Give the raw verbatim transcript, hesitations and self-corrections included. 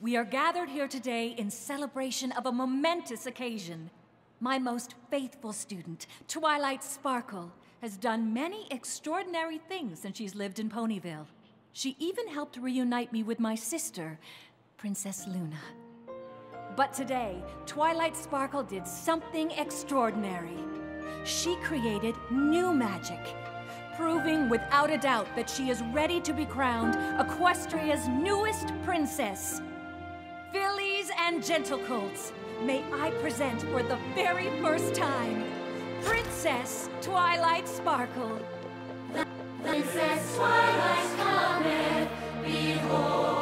We are gathered here today in celebration of a momentous occasion. My most faithful student, Twilight Sparkle, has done many extraordinary things since she's lived in Ponyville. She even helped reunite me with my sister, Princess Luna. But today, Twilight Sparkle did something extraordinary. She created new magic, proving without a doubt that she is ready to be crowned Equestria's newest princess. Fillies and gentlecolts, may I present for the very first time, Princess Twilight Sparkle. Princess Twilight cometh, behold.